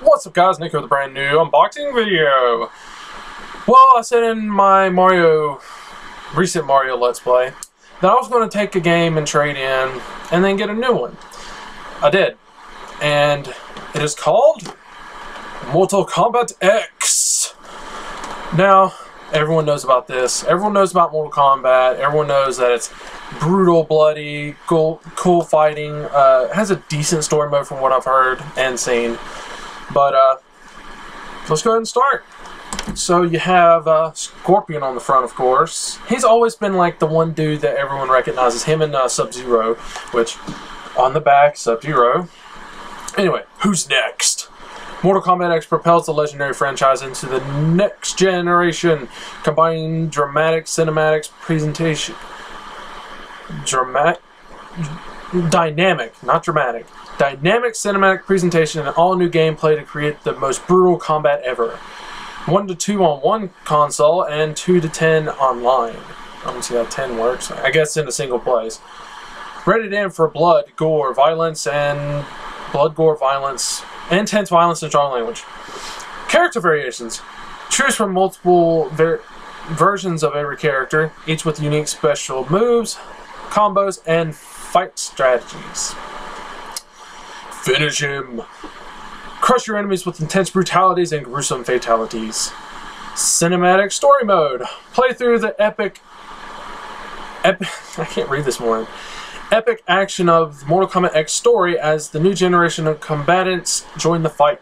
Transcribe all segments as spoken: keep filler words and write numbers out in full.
What's up guys, Nick with a brand new unboxing video. Well, I said in my Mario, recent Mario Let's Play, that I was going to take a game and trade in, and then get a new one. I did. And it is called Mortal Kombat X. Now, everyone knows about this. Everyone knows about Mortal Kombat. Everyone knows that it's brutal, bloody, cool, cool fighting. Uh, it has a decent story mode from what I've heard and seen. But uh, let's go ahead and start. So you have uh, Scorpion on the front, of course. He's always been like the one dude that everyone recognizes. Him and uh, Sub-Zero, which on the back, Sub-Zero. Anyway, who's next? Mortal Kombat X propels the legendary franchise into the next generation, combining dramatic cinematics presentation. Dramatic. Dynamic, not dramatic. Dynamic cinematic presentation and all-new gameplay to create the most brutal combat ever. one to two on one console and two to ten online. I don't see how ten works. I guess in a single place. Rated in for blood, gore, violence, and... Blood, gore, violence, intense violence, and strong language. Character variations. Choose from multiple ver versions of every character, each with unique special moves, combos, and fight strategies. Finish him. Crush your enemies with intense brutalities and gruesome fatalities. Cinematic story mode. Play through the epic... Epic... I can't read this morning. Epic action of Mortal Kombat X story as the new generation of combatants join the fight.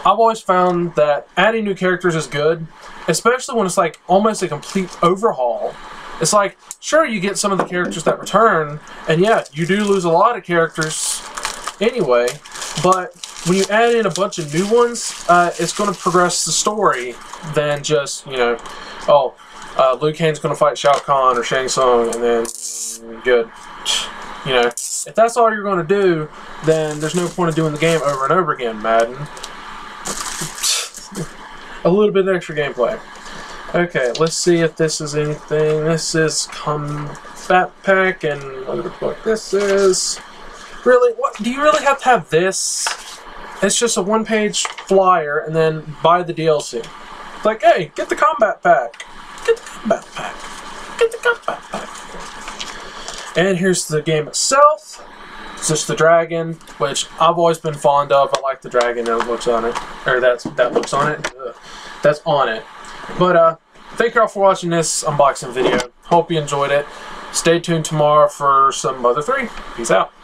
I've always found that adding new characters is good, especially when it's like almost a complete overhaul. It's like, sure, you get some of the characters that return, and yeah, you do lose a lot of characters anyway, but when you add in a bunch of new ones, uh, it's going to progress the story than just, you know, oh, Uh, Liu Kang's going to fight Shao Kahn or Shang Tsung, and then good. You know, if that's all you're going to do, then there's no point in doing the game over and over again, Madden. A little bit of extra gameplay. Okay, let's see if this is anything. This is Combat Pack, and what the fuck this is. Really? What? Do you really have to have this? It's just a one-page flyer, and then buy the D L C. It's like, hey, get the Combat Pack. Get the combat pack. Get the combat pack. And here's the game itself. It's just the dragon, which I've always been fond of. I like the dragon that looks on it, or that's that looks on it. Ugh. That's on it. But uh, thank you all for watching this unboxing video. Hope you enjoyed it. Stay tuned tomorrow for some Mother three. Peace out.